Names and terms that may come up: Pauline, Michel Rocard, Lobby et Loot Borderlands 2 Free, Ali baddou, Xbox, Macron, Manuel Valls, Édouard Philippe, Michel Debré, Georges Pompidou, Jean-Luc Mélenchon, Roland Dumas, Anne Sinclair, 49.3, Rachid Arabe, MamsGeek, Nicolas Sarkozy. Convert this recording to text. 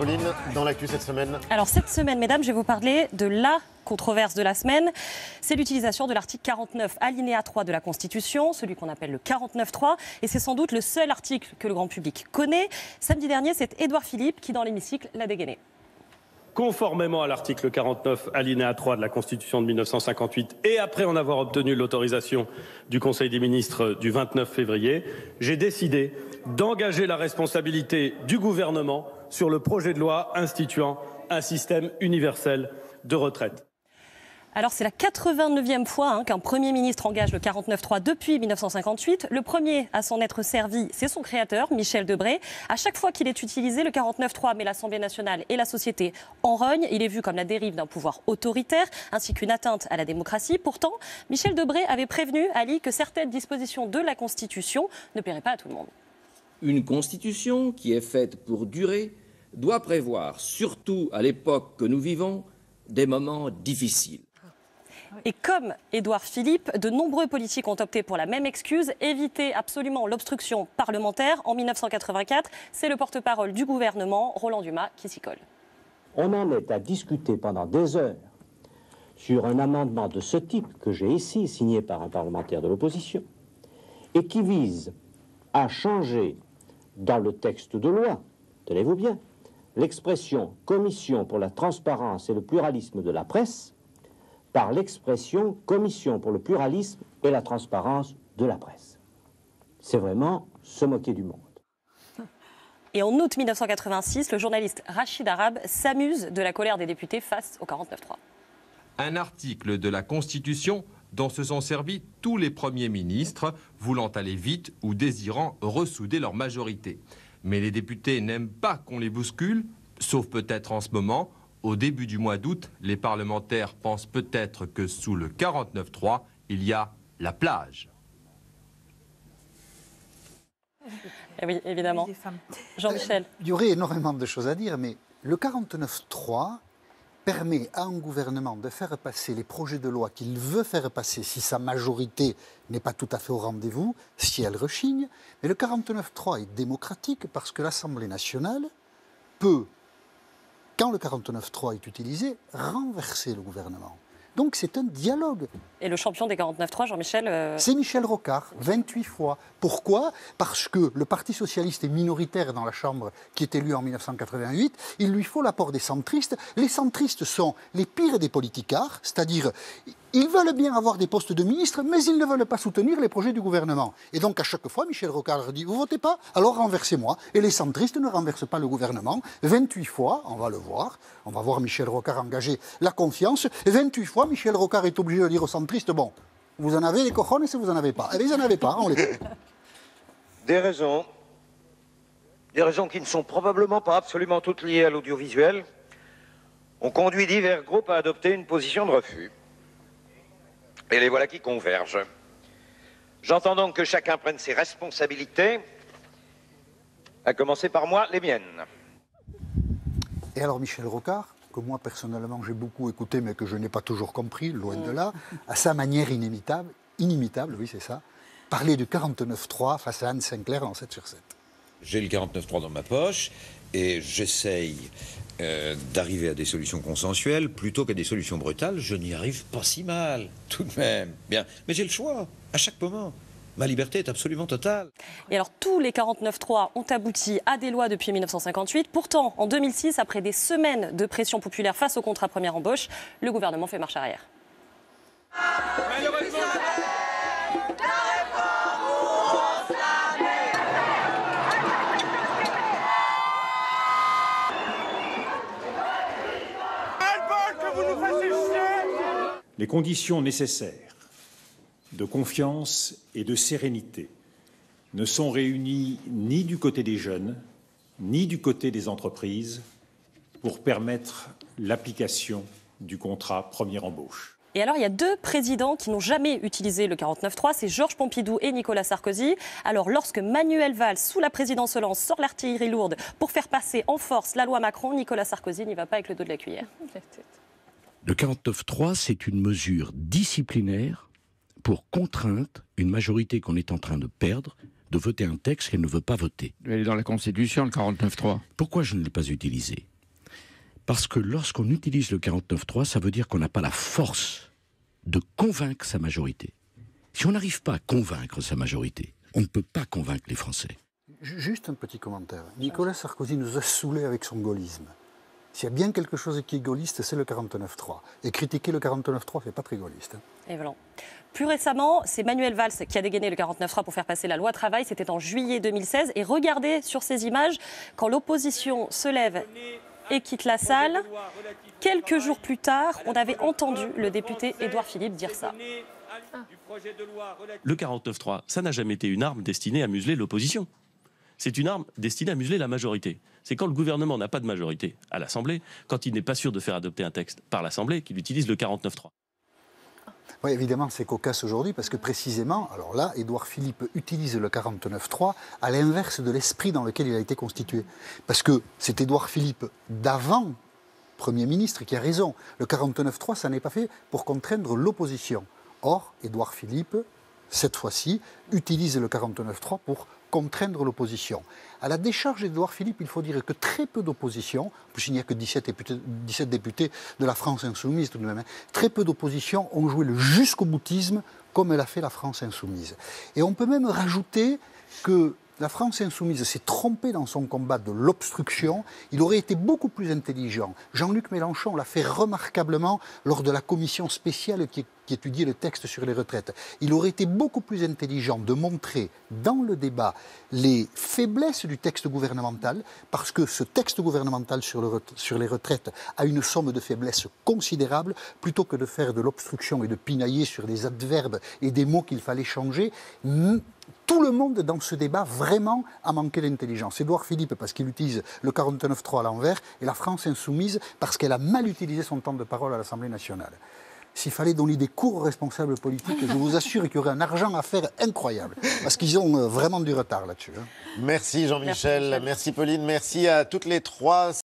Pauline, dans l'actu cette semaine. Alors cette semaine, mesdames, je vais vous parler de la controverse de la semaine. C'est l'utilisation de l'article 49, alinéa 3 de la Constitution, celui qu'on appelle le 49.3. Et c'est sans doute le seul article que le grand public connaît. Samedi dernier, c'est Édouard Philippe qui, dans l'hémicycle, l'a dégainé. Conformément à l'article 49, alinéa 3 de la Constitution de 1958 et après en avoir obtenu l'autorisation du Conseil des ministres du 29 février, j'ai décidé d'engager la responsabilité du gouvernement sur le projet de loi instituant un système universel de retraite. Alors c'est la 89e fois qu'un Premier ministre engage le 49.3 depuis 1958. Le premier à s'en être servi, c'est son créateur, Michel Debré. À chaque fois qu'il est utilisé, le 49.3 met l'Assemblée nationale et la société en rogne. Il est vu comme la dérive d'un pouvoir autoritaire, ainsi qu'une atteinte à la démocratie. Pourtant, Michel Debré avait prévenu, Ali, que certaines dispositions de la Constitution ne plairaient pas à tout le monde. Une Constitution qui est faite pour durer doit prévoir, surtout à l'époque que nous vivons, des moments difficiles. Et comme Édouard Philippe, de nombreux politiques ont opté pour la même excuse, éviter absolument l'obstruction parlementaire. En 1984, c'est le porte-parole du gouvernement, Roland Dumas, qui s'y colle. On en est à discuter pendant des heures sur un amendement de ce type que j'ai ici, signé par un parlementaire de l'opposition, et qui vise à changer dans le texte de loi, tenez-vous bien, l'expression « Commission pour la transparence et le pluralisme de la presse » par l'expression « Commission pour le pluralisme et la transparence de la presse ». C'est vraiment se moquer du monde. Et en août 1986, le journaliste Rachid Arabe s'amuse de la colère des députés face au 49.3. Un article de la Constitution dont se sont servis tous les premiers ministres, voulant aller vite ou désirant ressouder leur majorité. Mais les députés n'aiment pas qu'on les bouscule, sauf peut-être en ce moment. Au début du mois d'août, les parlementaires pensent peut-être que sous le 49.3, il y a la plage. Oui, évidemment. Jean-Michel. Il y aurait énormément de choses à dire, mais le 49.3 permet à un gouvernement de faire passer les projets de loi qu'il veut faire passer si sa majorité n'est pas tout à fait au rendez-vous, si elle rechigne. Mais le 49.3 est démocratique parce que l'Assemblée nationale peut, quand le 49.3 est utilisé, renverser le gouvernement. Donc c'est un dialogue. Et le champion des 49.3, Jean-Michel C'est Michel Rocard, 28 fois. Pourquoi? Parce que le Parti socialiste est minoritaire dans la Chambre qui est élue en 1988. Il lui faut l'apport des centristes. Les centristes sont les pires des politicards, c'est-à-dire ils veulent bien avoir des postes de ministres, mais ils ne veulent pas soutenir les projets du gouvernement. Et donc à chaque fois, Michel Rocard dit « Vous votez pas? Alors renversez-moi ». Et les centristes ne renversent pas le gouvernement. 28 fois, on va le voir. On va voir Michel Rocard engager la confiance. 28 fois, Michel Rocard est obligé de dire aux centristes « Bon, vous en avez les cojones si vous n'en avez pas ». Et ils n'en avaient pas, on les fait. Des raisons qui ne sont probablement pas absolument toutes liées à l'audiovisuel, ont conduit divers groupes à adopter une position de refus. Et les voilà qui convergent. J'entends donc que chacun prenne ses responsabilités, à commencer par moi, les miennes. Et alors Michel Rocard, que moi personnellement j'ai beaucoup écouté mais que je n'ai pas toujours compris, loin de là, à sa manière inimitable, oui c'est ça, parler du 49.3 face à Anne Sinclair en 7/7. J'ai le 49.3 dans ma poche et j'essaye d'arriver à des solutions consensuelles plutôt qu'à des solutions brutales. Je n'y arrive pas si mal, tout de même. Bien. Mais j'ai le choix, à chaque moment. Ma liberté est absolument totale. Et alors, tous les 49.3 ont abouti à des lois depuis 1958. Pourtant, en 2006, après des semaines de pression populaire face au contrat première embauche, le gouvernement fait marche arrière. Malheureusement... Les conditions nécessaires de confiance et de sérénité ne sont réunies ni du côté des jeunes, ni du côté des entreprises pour permettre l'application du contrat première embauche. Et alors, il y a deux présidents qui n'ont jamais utilisé le 49.3, c'est Georges Pompidou et Nicolas Sarkozy. Alors, lorsque Manuel Valls, sous la présidence Hollande, sort l'artillerie lourde pour faire passer en force la loi Macron, Nicolas Sarkozy n'y va pas avec le dos de la cuillère. Le 49.3, c'est une mesure disciplinaire pour contraindre une majorité qu'on est en train de perdre de voter un texte qu'elle ne veut pas voter. Elle est dans la Constitution, le 49.3. Pourquoi je ne l'ai pas utilisé ? Parce que lorsqu'on utilise le 49.3, ça veut dire qu'on n'a pas la force de convaincre sa majorité. Si on n'arrive pas à convaincre sa majorité, on ne peut pas convaincre les Français. Juste un petit commentaire. Nicolas Sarkozy nous a saoulés avec son gaullisme. S'il y a bien quelque chose qui est gaulliste, c'est le 49.3. Et critiquer le 49.3, c'est pas très gaulliste. Et voilà. Plus récemment, c'est Manuel Valls qui a dégainé le 49.3 pour faire passer la loi travail. C'était en juillet 2016. Et regardez sur ces images, quand l'opposition se lève et quitte la salle, quelques jours plus tard, on avait entendu le député Édouard Philippe dire ça. Le 49.3, ça n'a jamais été une arme destinée à museler l'opposition. C'est une arme destinée à museler la majorité. C'est quand le gouvernement n'a pas de majorité à l'Assemblée, quand il n'est pas sûr de faire adopter un texte par l'Assemblée, qu'il utilise le 49.3. Oui, évidemment, c'est cocasse aujourd'hui parce que précisément, alors là, Édouard Philippe utilise le 49.3 à l'inverse de l'esprit dans lequel il a été constitué. Parce que c'est Édouard Philippe d'avant, Premier ministre, qui a raison. Le 49.3, ça n'est pas fait pour contraindre l'opposition. Or, Édouard Philippe, cette fois-ci, utilise le 49.3 pour contraindre l'opposition. À la décharge d'Édouard Philippe, il faut dire que très peu d'opposition, puisqu'il n'y a que 17 députés de la France insoumise tout de même, hein, très peu d'opposition ont joué le jusqu'au boutisme comme l'a fait la France insoumise. Et on peut même rajouter que la France insoumise s'est trompée dans son combat de l'obstruction. Il aurait été beaucoup plus intelligent. Jean-Luc Mélenchon l'a fait remarquablement lors de la commission spéciale qui étudiait le texte sur les retraites. Il aurait été beaucoup plus intelligent de montrer dans le débat les faiblesses du texte gouvernemental, parce que ce texte gouvernemental sur les retraites a une somme de faiblesses considérable, plutôt que de faire de l'obstruction et de pinailler sur des adverbes et des mots qu'il fallait changer. Tout le monde dans ce débat vraiment a manqué d'intelligence. Édouard Philippe parce qu'il utilise le 49.3 à l'envers et la France insoumise parce qu'elle a mal utilisé son temps de parole à l'Assemblée nationale. S'il fallait donner des cours aux responsables politiques, je vous assure qu'il y aurait un argent à faire incroyable. Parce qu'ils ont vraiment du retard là-dessus. Merci Jean-Michel, merci Pauline, merci à toutes les trois.